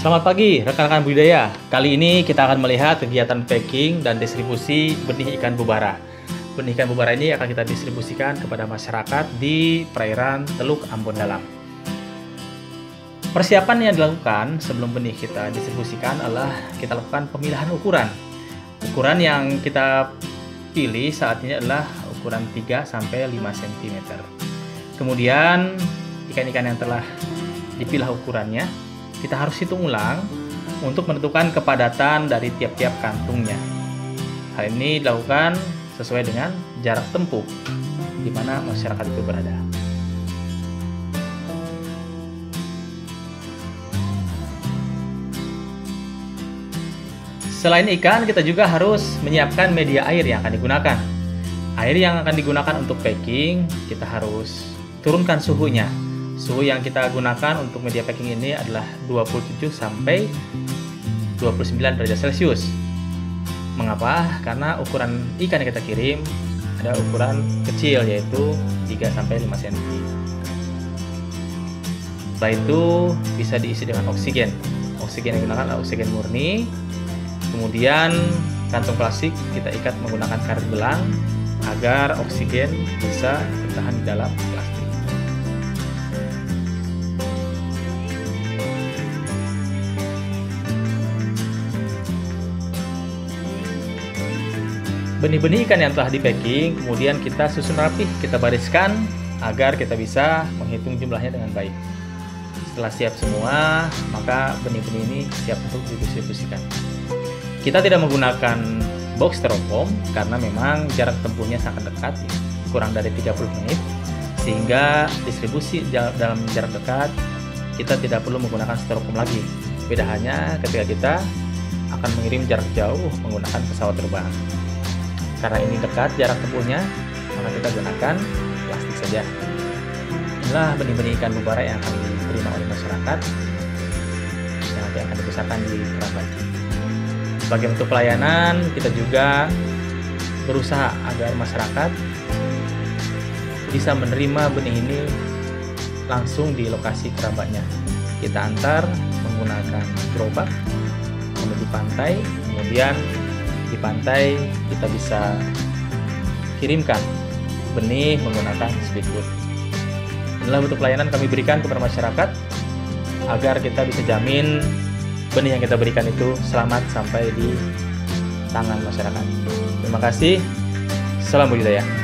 Selamat pagi rekan-rekan budidaya. Kali ini kita akan melihat kegiatan packing dan distribusi benih ikan bubara. Benih ikan bubara ini akan kita distribusikan kepada masyarakat di perairan Teluk Ambon Dalam. Persiapan yang dilakukan sebelum benih kita distribusikan adalah kita lakukan pemilihan ukuran. Ukuran yang kita pilih saat ini adalah ukuran 3-5 cm. Kemudian ikan-ikan yang telah dipilah ukurannya kita harus hitung ulang untuk menentukan kepadatan dari tiap-tiap kantungnya. Hal ini dilakukan sesuai dengan jarak tempuh di mana masyarakat itu berada. Selain ikan, kita juga harus menyiapkan media air yang akan digunakan. Air yang akan digunakan untuk packing, kita harus turunkan suhunya. Suhu yang kita gunakan untuk media packing ini adalah 27 sampai 29 derajat Celcius. Mengapa? Karena ukuran ikan yang kita kirim ada ukuran kecil, yaitu 3 sampai 5 cm. Setelah itu bisa diisi dengan oksigen. Oksigen yang digunakan adalah oksigen murni. Kemudian kantung plastik kita ikat menggunakan karet belang agar oksigen bisa bertahan di dalam plastik. Benih-benih ikan yang telah di-packing, kemudian kita susun rapih, kita bariskan agar kita bisa menghitung jumlahnya dengan baik. Setelah siap semua, maka benih-benih ini siap untuk didistribusikan. Kita tidak menggunakan box styrofoam karena memang jarak tempuhnya sangat dekat, kurang dari 30 menit, sehingga distribusi dalam jarak dekat kita tidak perlu menggunakan styrofoam lagi. Beda hanya ketika kita akan mengirim jarak jauh menggunakan pesawat terbang. Karena ini dekat jarak tempuhnya, maka kita gunakan plastik saja. Inilah benih-benih ikan bubara yang akan diterima oleh masyarakat yang nanti akan dipusatkan di kerabat. Sebagai bentuk pelayanan, kita juga berusaha agar masyarakat bisa menerima benih ini langsung di lokasi kerabatnya. Kita antar menggunakan gerobak menuju pantai, kemudian di pantai kita bisa kirimkan benih menggunakan speedboat. Inilah bentuk pelayanan kami berikan kepada masyarakat agar kita bisa jamin benih yang kita berikan itu selamat sampai di tangan masyarakat. Terima kasih. Salam budidaya.